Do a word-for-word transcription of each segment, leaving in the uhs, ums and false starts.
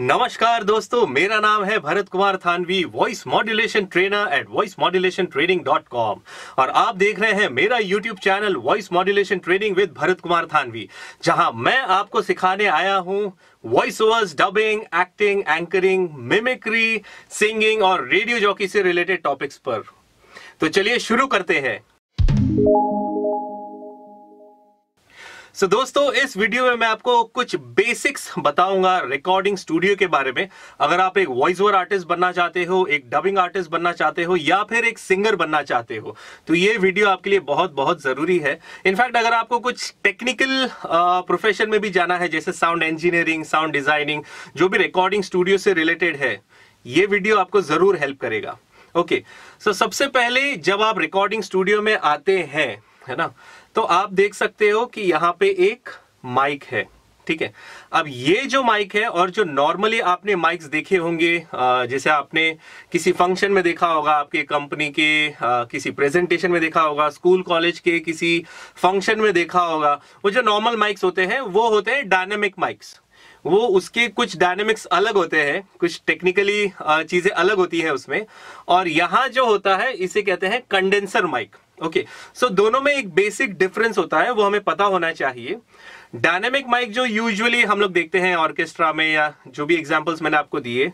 नमस्कार दोस्तों, मेरा नाम है Bharat Kumar Thanvi, voice modulation trainer at voice modulation training dot com और आप देख रहे हैं मेरा YouTube channel voice modulation training with Bharat Kumar Thanvi, जहां मैं आपको सिखाने आया हूं voice overs, dubbing, acting, anchoring, mimicry, singing और रेडियो जॉकी से रिलेटेड टॉपिक्स पर। तो चलिए शुरू करते हैं। सो so, दोस्तों, इस वीडियो में मैं आपको कुछ बेसिक्स बताऊंगा रिकॉर्डिंग स्टूडियो के बारे में। अगर आप एक वॉइस ओवर आर्टिस्ट बनना चाहते हो, एक डबिंग आर्टिस्ट बनना चाहते हो या फिर एक सिंगर बनना चाहते हो तो ये वीडियो आपके लिए बहुत बहुत ज़रूरी है। इनफैक्ट अगर आपको कुछ टेक्निकल प्रोफेशन में भी जाना है, जैसे साउंड इंजीनियरिंग, साउंड डिज़ाइनिंग, जो भी रिकॉर्डिंग स्टूडियो से रिलेटेड है, ये वीडियो आपको ज़रूर हेल्प करेगा। Okay okay. सो so, सबसे पहले जब आप रिकॉर्डिंग स्टूडियो में आते हैं, है ना, तो आप देख सकते हो कि यहाँ पे एक माइक है, ठीक है। अब ये जो माइक है और जो नॉर्मली आपने माइक्स देखे होंगे, जैसे आपने किसी फंक्शन में देखा होगा, आपके कंपनी के किसी प्रेजेंटेशन में देखा होगा, स्कूल कॉलेज के किसी फंक्शन में देखा होगा, वो जो नॉर्मल माइक्स होते हैं वो होते हैं डायनेमिक माइक्स। वो उसके कुछ डायनेमिक्स अलग होते हैं, कुछ टेक्निकली चीज़ें अलग होती हैं उसमें। और यहाँ जो होता है इसे कहते हैं कंडेंसर माइक। ओके, सो दोनों में एक बेसिक डिफरेंस होता है, वो हमें पता होना चाहिए। डायनेमिक माइक जो यूजुअली हम लोग देखते हैं ऑर्केस्ट्रा में या जो भी एग्जांपल्स मैंने आपको दिए,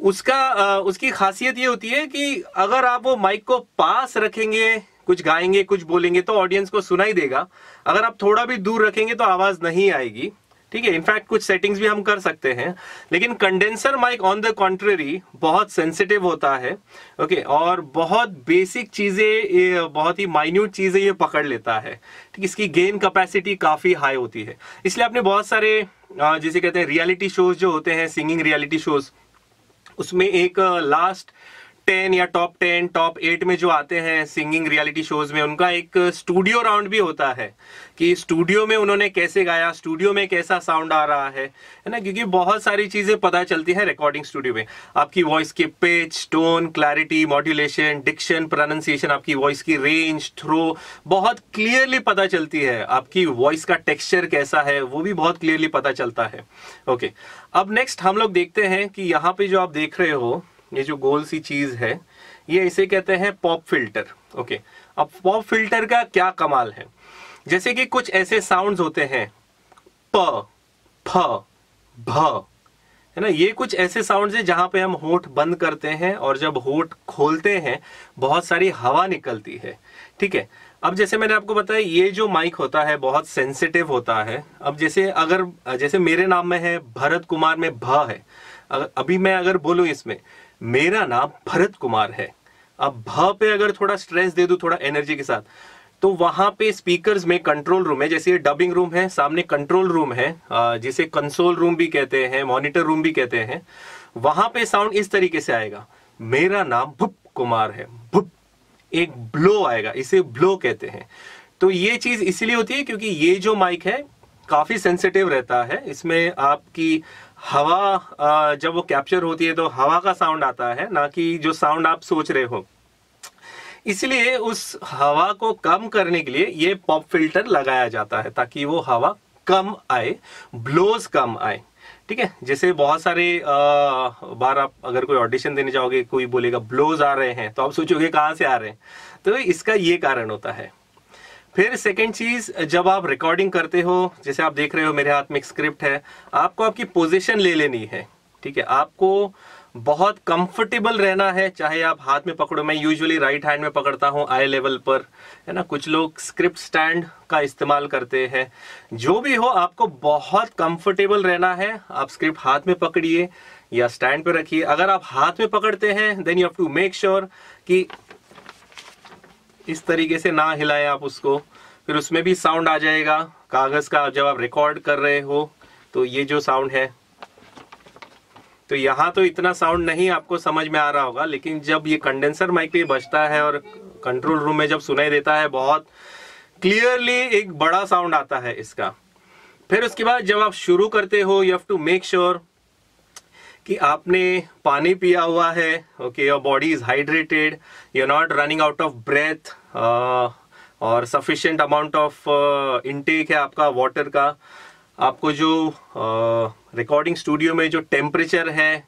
उसका उसकी खासियत ये होती है कि अगर आप वो माइक को पास रखेंगे, कुछ गाएंगे, कुछ बोलेंगे तो ऑडियंस को सुनाई देगा। अगर आप थोड़ा भी दूर रखेंगे तो आवाज़ नहीं आएगी, ठीक है। इनफैक्ट कुछ सेटिंग्स भी हम कर सकते हैं, लेकिन condenser mic on the contrary बहुत सेंसिटिव होता है। ओके okay, और बहुत बेसिक चीज़ें, बहुत ही माइन्यूट चीज़ें ये पकड़ लेता है, ठीक। इसकी गेन कैपेसिटी काफ़ी हाई होती है, इसलिए आपने बहुत सारे जैसे कहते हैं रियलिटी शोज जो होते हैं, सिंगिंग रियलिटी शोज, उसमें एक लास्ट टेन या टॉप टेन टॉप एट में जो आते हैं सिंगिंग रियलिटी शोज में, उनका एक स्टूडियो राउंड भी होता है कि स्टूडियो में उन्होंने कैसे गाया, स्टूडियो में कैसा साउंड आ रहा है, है ना। क्योंकि बहुत सारी चीज़ें पता चलती हैं रिकॉर्डिंग स्टूडियो में, आपकी वॉइस के pitch, tone, clarity, modulation, diction, pronunciation, आपकी वॉइस की रेंज, थ्रो, बहुत क्लियरली पता चलती है। आपकी वॉइस का टेक्स्चर कैसा है वो भी बहुत क्लियरली पता चलता है। Okay okay. अब नेक्स्ट हम लोग देखते हैं कि यहाँ पे जो आप देख रहे हो ये जो गोल सी चीज़ है, ये इसे कहते हैं पॉप फिल्टर। ओके, अब पॉप फिल्टर का क्या कमाल है, जैसे कि कुछ ऐसे साउंड्स होते हैं प, फ, भ, है ना, ये कुछ ऐसे साउंड्स हैं जहाँ पे हम होठ बंद करते हैं और जब होठ खोलते हैं बहुत सारी हवा निकलती है, ठीक है। अब जैसे मैंने आपको बताया ये जो माइक होता है बहुत सेंसिटिव होता है। अब जैसे अगर जैसे मेरे नाम में है भरत कुमार में भ है, अगर अभी मैं अगर बोलूँ इसमें मेरा नाम भरत कुमार है, अब भ पे अगर थोड़ा स्ट्रेस दे दूं थोड़ा एनर्जी के साथ, तो वहाँ पे स्पीकर्स में कंट्रोल रूम है, जैसे ये डबिंग रूम है, सामने कंट्रोल रूम है, जिसे कंसोल रूम भी कहते हैं, मॉनिटर रूम भी कहते हैं, वहाँ पे साउंड इस तरीके से आएगा, मेरा नाम भुप कुमार है, भुप, एक ब्लो आएगा, इसे ब्लो कहते हैं। तो ये चीज़ इसीलिए होती है क्योंकि ये जो माइक है काफ़ी सेंसिटिव रहता है, इसमें आपकी हवा जब वो कैप्चर होती है तो हवा का साउंड आता है, ना कि जो साउंड आप सोच रहे हो। इसलिए उस हवा को कम करने के लिए ये पॉप फिल्टर लगाया जाता है, ताकि वो हवा कम आए, ब्लोज कम आए, ठीक है। जैसे बहुत सारे बार आप अगर कोई ऑडिशन देने जाओगे, कोई बोलेगा ब्लोज आ रहे हैं, तो आप सोचोगे कहाँ से आ रहे हैं, तो इसका ये कारण होता है। फिर सेकेंड चीज़, जब आप रिकॉर्डिंग करते हो, जैसे आप देख रहे हो मेरे हाथ में एक स्क्रिप्ट है, आपको आपकी पोजीशन ले लेनी है, ठीक है। आपको बहुत कंफर्टेबल रहना है, चाहे आप हाथ में पकड़ो, मैं यूजुअली राइट हैंड में पकड़ता हूँ आई लेवल पर, है ना। कुछ लोग स्क्रिप्ट स्टैंड का इस्तेमाल करते हैं, जो भी हो आपको बहुत कंफर्टेबल रहना है। आप स्क्रिप्ट हाथ में पकड़िए या स्टैंड पर रखिए। अगर आप हाथ में पकड़ते हैं then you have to make sure कि इस तरीके से ना हिलाएं आप उसको, फिर उसमें भी साउंड आ जाएगा। कागज़ का जब आप रिकॉर्ड कर रहे हो तो ये जो साउंड है, तो यहाँ तो इतना साउंड नहीं आपको समझ में आ रहा होगा, लेकिन जब ये कंडेंसर माइक पे बजता है और कंट्रोल रूम में जब सुनाई देता है बहुत क्लियरली एक बड़ा साउंड आता है इसका। फिर उसके बाद जब आप शुरू करते हो, you have to make sure कि आपने पानी पिया हुआ है, okay, your body is hydrated, you are not running out of breath, और सफिशेंट अमाउंट ऑफ इनटेक है आपका वाटर का। आपको जो रिकॉर्डिंग स्टूडियो में जो टेम्परेचर है,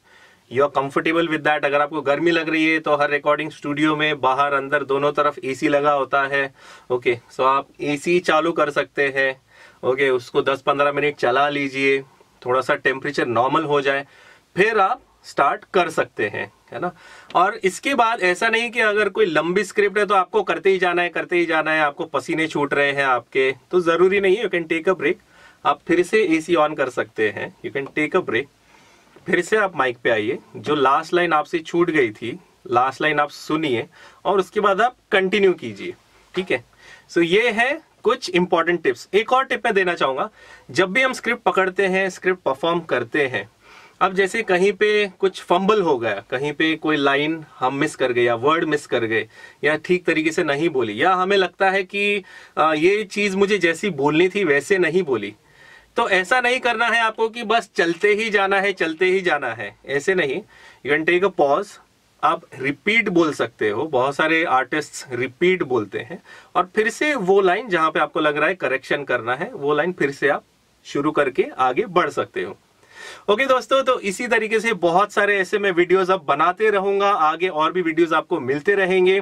you are comfortable with that. अगर आपको गर्मी लग रही है तो हर रिकॉर्डिंग स्टूडियो में बाहर अंदर दोनों तरफ एसी लगा होता है. ओके okay, सो so आप एसी चालू कर सकते हैं. ओके okay, उसको दस पंद्रह मिनट चला लीजिए, थोड़ा सा टेम्परेचर नॉर्मल हो जाए, फिर आप स्टार्ट कर सकते हैं, है ना. और इसके बाद ऐसा नहीं कि अगर कोई लंबी स्क्रिप्ट है तो आपको करते ही जाना है करते ही जाना है, आपको पसीने छूट रहे हैं आपके, तो ज़रूरी नहीं है. You can take a break, आप फिर से एसी ऑन कर सकते हैं. You can take a break, फिर से आप माइक पे आइए, जो लास्ट लाइन आपसे छूट गई थी लास्ट लाइन आप सुनिए और उसके बाद आप कंटिन्यू कीजिए, ठीक है. सो so, ये है कुछ इंपॉर्टेंट टिप्स. एक और टिप मैं देना चाहूँगा, जब भी हम स्क्रिप्ट पकड़ते हैं, स्क्रिप्ट परफॉर्म करते हैं, अब जैसे कहीं पे कुछ फंबल हो गया, कहीं पे कोई लाइन हम मिस कर गए या वर्ड मिस कर गए या ठीक तरीके से नहीं बोली, या हमें लगता है कि ये चीज़ मुझे जैसी बोलनी थी वैसे नहीं बोली, तो ऐसा नहीं करना है आपको कि बस चलते ही जाना है चलते ही जाना है, ऐसे नहीं. You can take a pause, आप रिपीट बोल सकते हो. बहुत सारे आर्टिस्ट्स रिपीट बोलते हैं और फिर से वो लाइन जहाँ पे आपको लग रहा है करेक्शन करना है, वो लाइन फिर से आप शुरू करके आगे बढ़ सकते हो. ओके okay, दोस्तों, तो इसी तरीके से बहुत सारे ऐसे मैं वीडियोस अब बनाते रहूंगा, आगे और भी वीडियोस आपको मिलते रहेंगे.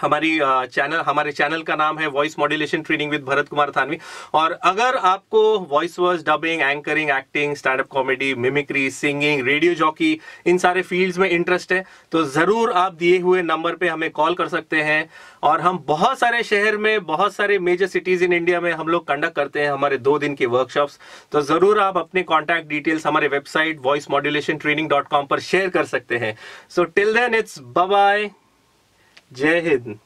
हमारी चैनल हमारे चैनल का नाम है voice modulation training with Bharat Kumar Thanvi. और अगर आपको voice overs, dubbing, anchoring, acting, stand up comedy, mimicry, singing, radio jockey, इन सारे फील्ड्स में इंटरेस्ट है तो ज़रूर आप दिए हुए नंबर पे हमें कॉल कर सकते हैं. और हम बहुत सारे शहर में, बहुत सारे मेजर सिटीज़ इन इंडिया में हम लोग कंडक्ट करते हैं हमारे दो दिन के वर्कशॉप्स, तो ज़रूर आप अपने कॉन्टैक्ट डिटेल्स हमारे website voice modulation training dot com पर शेयर कर सकते हैं. So till then it's bye bye. जय हिंद.